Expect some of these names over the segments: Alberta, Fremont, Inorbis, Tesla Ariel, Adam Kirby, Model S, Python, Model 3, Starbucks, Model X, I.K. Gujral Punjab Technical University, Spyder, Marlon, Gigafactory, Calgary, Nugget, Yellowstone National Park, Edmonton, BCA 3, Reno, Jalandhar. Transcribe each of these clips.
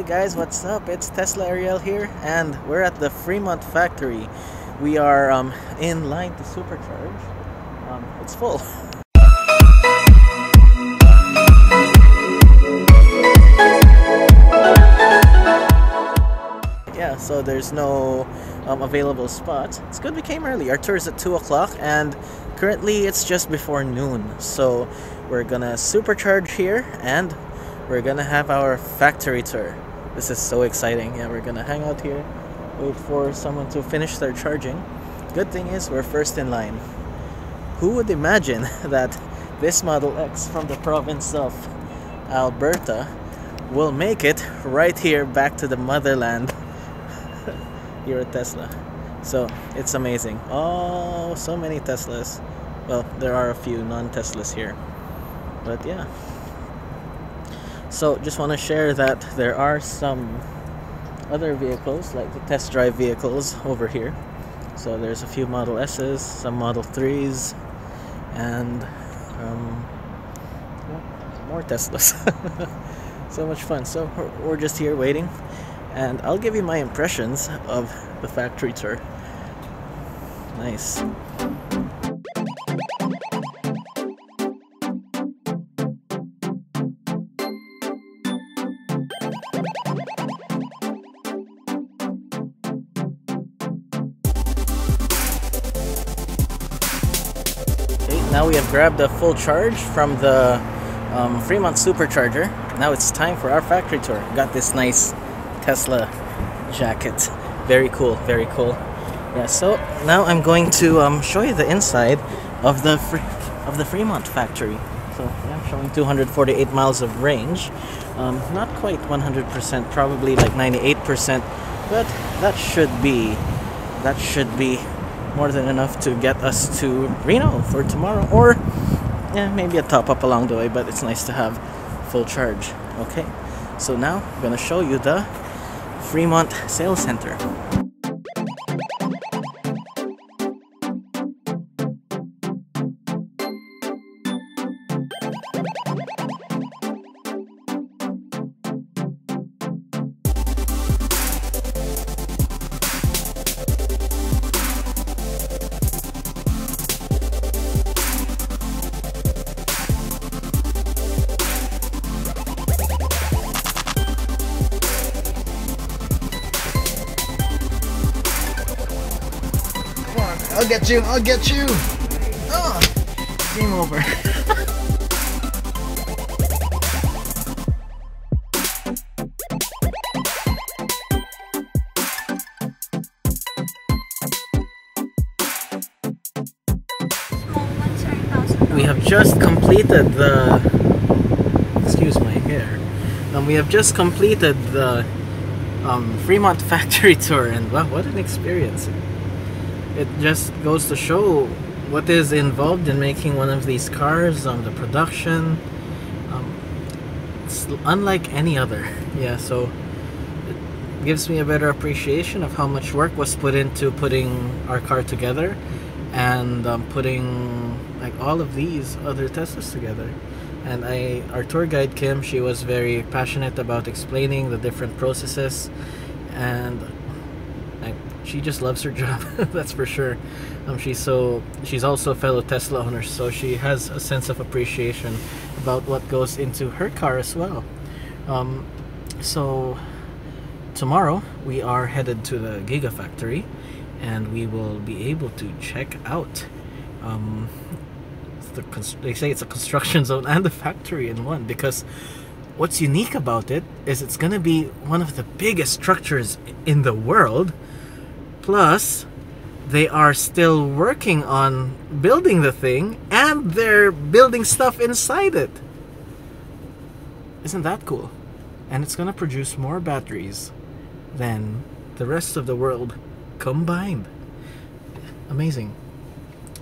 Hey guys, what's up? It's Tesla Ariel here, and we're at the Fremont factory. We are in line to supercharge. It's full. Yeah, so there's no available spots. It's good we came early. Our tour is at 2 o'clock, and currently it's just before noon. So we're gonna supercharge here, and we're gonna have our factory tour. This is so exciting. Yeah, we're gonna hang out here, wait for someone to finish their charging. Good thing is we're first in line. Who would imagine that this Model X from the province of Alberta will make it right here back to the motherland here at Tesla? So it's amazing. Oh, so many Teslas. Well, there are a few non-Teslas here, but yeah. So just want to share that there are some other vehicles, like the test drive vehicles over here. So there's a few Model S's, some Model 3s, and more Teslas. So much fun. So we're just here waiting, and I'll give you my impressions of the factory tour. Nice. Now we have grabbed a full charge from the Fremont Supercharger. Now it's time for our factory tour. Got this nice Tesla jacket. Very cool, very cool. Yeah, so now I'm going to show you the inside of the Fremont factory. So yeah, I'm showing 248 miles of range. Not quite 100%, probably like 98%, but that should be more than enough to get us to Reno for tomorrow, or yeah, maybe a top up along the way, but it's nice to have full charge. Okay, so now I'm gonna show you the Fremont Sales Center. I'll get you, I'll get you! Oh, game over. We have just completed the... Excuse my hair. We have just completed the Fremont factory tour, and wow, what an experience. It just goes to show what is involved in making one of these cars, the production. It's unlike any other. Yeah, so it gives me a better appreciation of how much work was put into putting our car together, and putting like all of these other Teslas together. And our tour guide Kim, she was very passionate about explaining the different processes, and she just loves her job, that's for sure. She's also a fellow Tesla owner, so she has a sense of appreciation about what goes into her car as well. So tomorrow we are headed to the Gigafactory, and we will be able to check out they say it's a construction zone and a factory in one, because what's unique about it is it's going to be one of the biggest structures in the world. Plus, they are still working on building the thing, and they're building stuff inside it. Isn't that cool? And it's going to produce more batteries than the rest of the world combined. Amazing.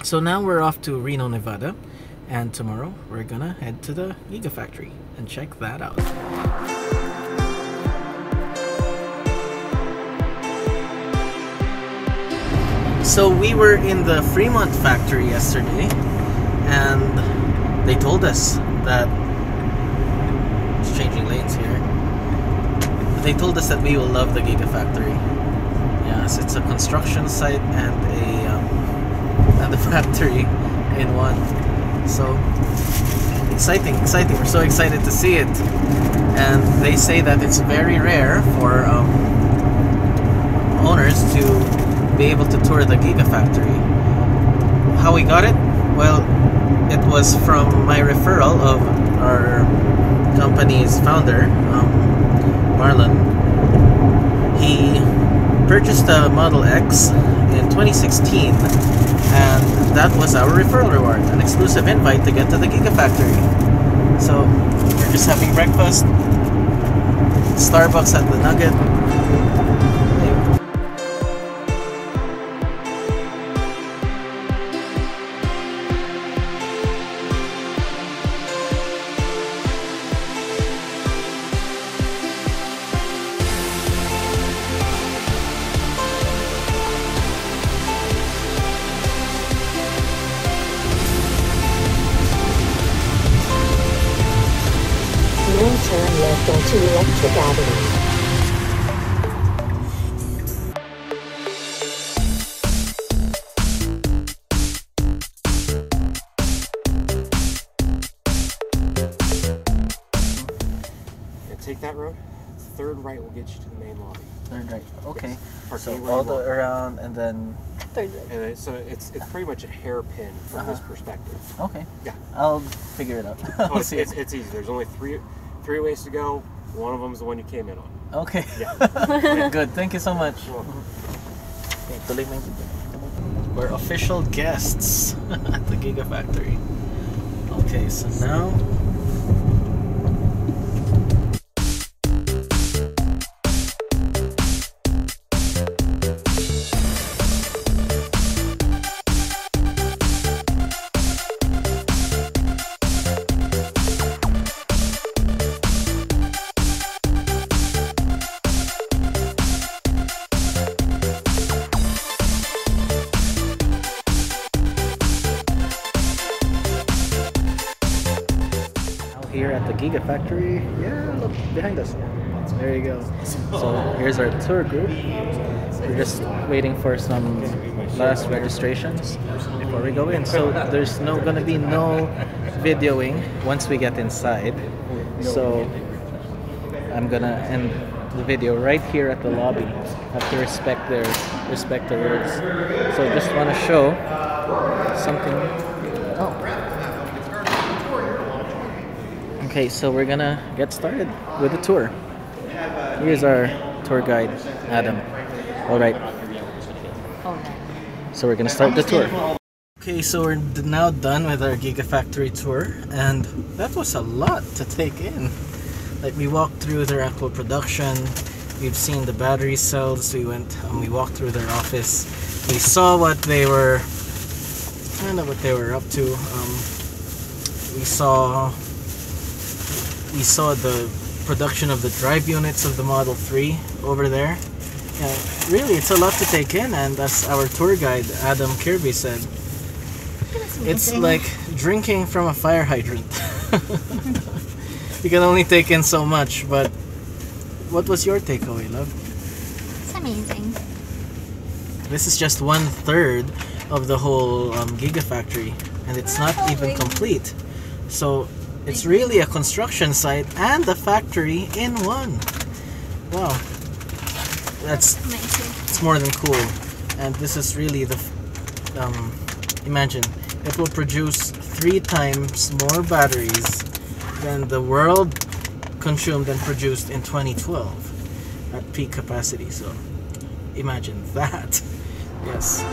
So now we're off to Reno, Nevada, and tomorrow we're going to head to the Gigafactory and check that out. So we were in the Fremont factory yesterday, and they told us that... It's changing lanes here. They told us that we will love the Gigafactory. Yes, it's a construction site and a factory in one. So exciting, exciting. We're so excited to see it. And they say that it's very rare for owners to be able to tour the Gigafactory. How we got it? Well, it was from my referral of our company's founder, Marlon. He purchased a Model X in 2016, and that was our referral reward, an exclusive invite to get to the Gigafactory. So we're just having breakfast, Starbucks at the Nugget. Turn left onto Electric Avenue. And take that road. Third right will get you to the main lobby. Third right. Okay. Yes. So all the way around and then. Third right. And so it's pretty much a hairpin from this perspective. Okay. Yeah. I'll figure it out. Oh, it's easy. There's only three ways to go. One of them is the one you came in on. Okay. Yeah. Good. Thank you so much. We're official guests at the Gigafactory. Okay, so now. Here at the Gigafactory. Yeah, look behind us. There you go. So here's our tour group. We're just waiting for some last registrations before we go in. So there's gonna be no videoing once we get inside. So I'm gonna end the video right here at the lobby. Have to respect the rules. So just want to show something. Oh. Okay, so we're gonna get started with the tour. Here's our tour guide, Adam. Alright. So we're gonna start the tour. Okay, so we're now done with our Gigafactory tour, and that was a lot to take in. Like, we walked through their actual production, we've seen the battery cells, we walked through their office, we saw what they were, up to. We saw the production of the drive units of the Model 3 over there. Yeah, really, it's a lot to take in, and as our tour guide, Adam Kirby, said, it's like drinking from a fire hydrant. You can only take in so much, but what was your takeaway, love? It's amazing. This is just 1/3 of the whole Gigafactory, and it's not even complete. So it's really a construction site and a factory in one. Wow. That's amazing. It's more than cool. And this is really the, imagine, it will produce 3 times more batteries than the world consumed and produced in 2012 at peak capacity. So imagine that. Yes.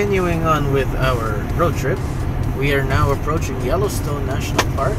Continuing on with our road trip, we are now approaching Yellowstone National Park.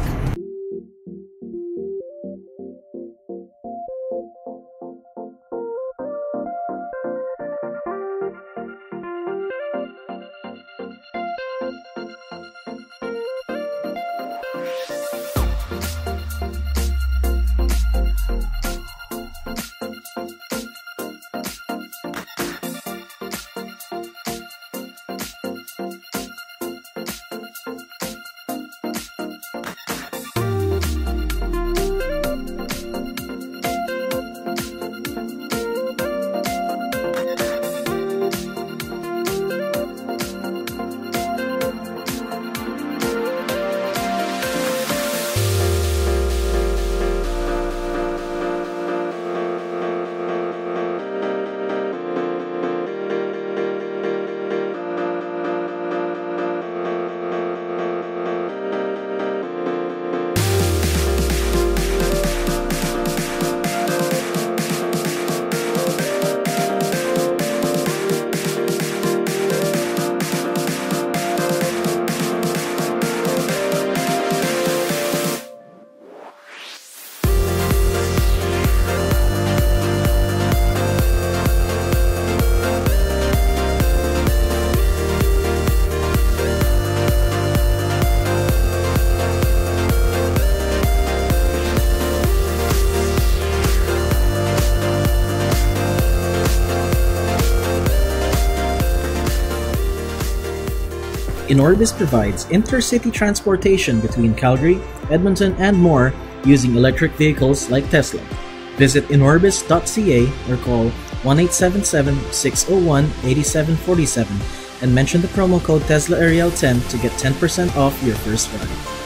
Inorbis provides intercity transportation between Calgary, Edmonton, and more using electric vehicles like Tesla. Visit inorbis.ca or call 1-877-601-8747 and mention the promo code Tesla Ariel 10 to get 10% off your first ride.